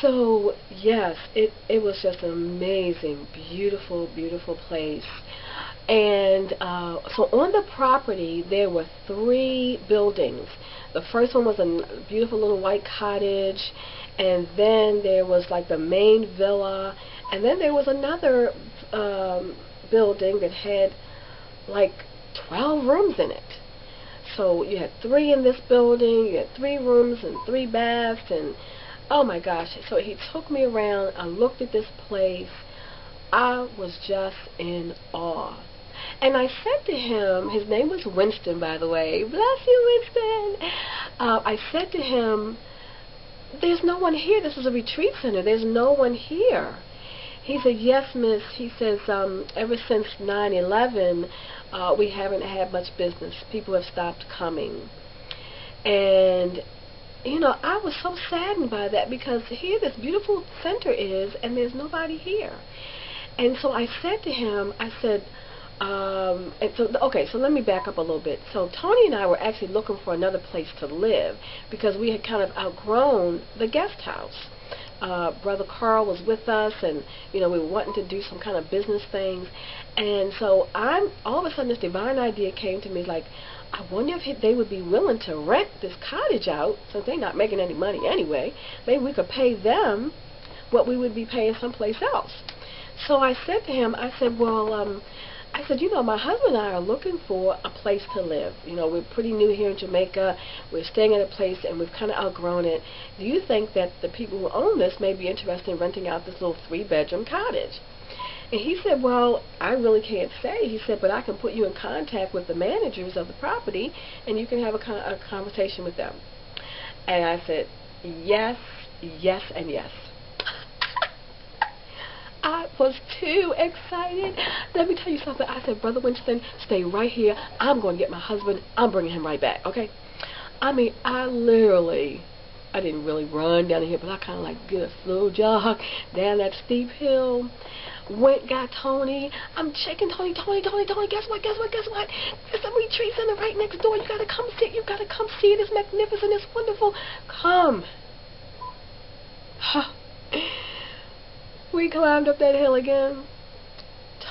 So yes, it was just an amazing, beautiful, beautiful place. And so on the property there were three buildings. The first one was a beautiful little white cottage, and then there was like the main villa, and then there was another building that had like 12 rooms in it. So you had three in this building, you had three rooms and three baths, and oh my gosh. So he took me around, I looked at this place, I was just in awe. And I said to him, his name was Winston, by the way, bless you, Winston. I said to him, there's no one here, this is a retreat center, there's no one here. He said, yes, miss. He says, ever since 9/11, we haven't had much business. People have stopped coming. And, you know, I was so saddened by that, because here this beautiful center is, and there's nobody here. And so I said to him, I said, and so, okay, so let me back up a little bit. So Tony and I were actually looking for another place to live, because we had kind of outgrown the guest house. Brother Carl was with us, and you know, we were wanting to do some kind of business things. And so I'm all of a sudden this divine idea came to me, like, I wonder if they would be willing to rent this cottage out, since they're not making any money anyway. Maybe we could pay them what we would be paying someplace else. So I said to him, I said, well, I said, you know, my husband and I are looking for a place to live. You know, we're pretty new here in Jamaica. We're staying at a place, and we've kind of outgrown it. Do you think that the people who own this may be interested in renting out this little three-bedroom cottage? And he said, well, I really can't say. He said, but I can put you in contact with the managers of the property, and you can have a conversation with them. And I said, yes, yes, and yes. I was too excited. Let me tell you something. I said, Brother Winston, stay right here. I'm going to get my husband. I'm bringing him right back, okay? I mean, I didn't really run down here, but I kind of like did a slow jog down that steep hill. Went, got Tony. I'm checking Tony, Tony, guess what, guess what? There's a retreat center right next door. You got to come sit. You got to come see it. It's magnificent. It's wonderful. Come. Huh. We climbed up that hill again.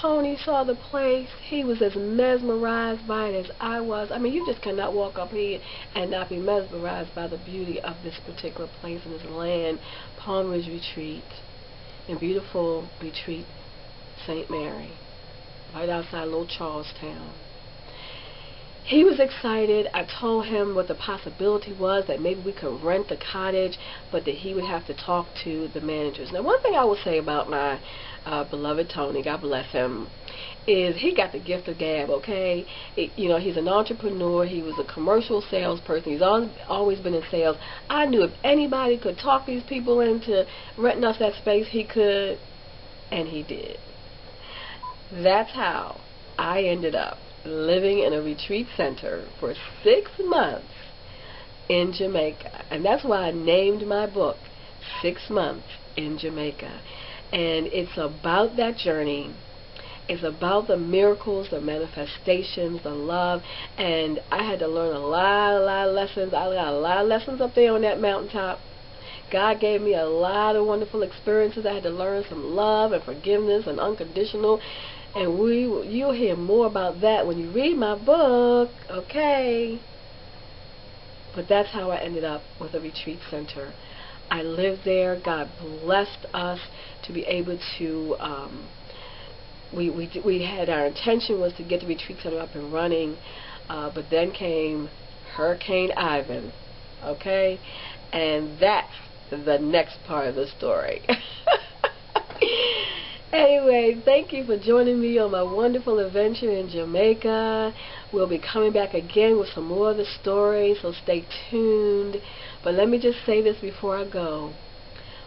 Tony saw the place. He was as mesmerized by it as I was. I mean, you just cannot walk up here and not be mesmerized by the beauty of this particular place and this land, Palm Ridge Retreat, and beautiful retreat, St. Mary, right outside Little Charlestown. He was excited. I told him what the possibility was, that maybe we could rent the cottage, but that he would have to talk to the managers. Now, one thing I will say about my beloved Tony, God bless him, is he got the gift of gab, okay? You know, he's an entrepreneur. He was a commercial salesperson. He's always been in sales. I knew if anybody could talk these people into renting us that space, he could, and he did. That's how I ended up living in a retreat center for 6 months in Jamaica. And that's why I named my book 6 Months in Jamaica. And it's about that journey. It's about the miracles, the manifestations, the love. And I had to learn a lot of lessons. I got a lot of lessons up there on that mountaintop. God gave me a lot of wonderful experiences. I had to learn some love and forgiveness and unconditional. And you'll hear more about that when you read my book, okay? But that's how I ended up with a retreat center. I lived there. God blessed us to be able to, we had, our intention was to get the retreat center up and running, but then came Hurricane Ivan, okay? And that's the next part of the story. Anyway, thank you for joining me on my wonderful adventure in Jamaica. We'll be coming back again with some more of the story, so stay tuned. But let me just say this before I go.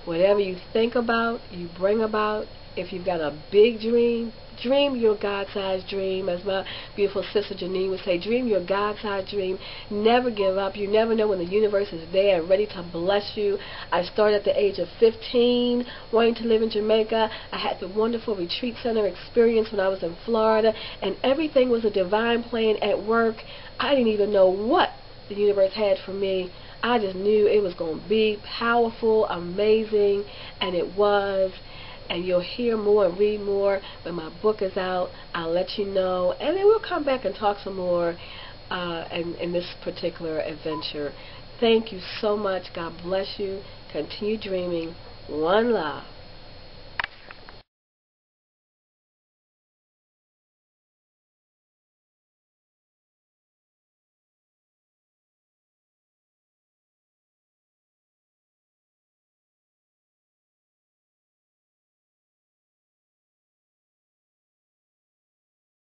Whatever you think about, you bring about. If you've got a big dream, dream your God-sized dream. As my beautiful sister Janine would say, dream your God-sized dream. Never give up. You never know when the universe is there and ready to bless you. I started at the age of 15 wanting to live in Jamaica. I had the wonderful retreat center experience when I was in Florida, and everything was a divine plan at work. I didn't even know what the universe had for me. I just knew it was going to be powerful, amazing, and it was. And you'll hear more and read more. When my book is out, I'll let you know. And then we'll come back and talk some more in this particular adventure. Thank you so much. God bless you. Continue dreaming. One love.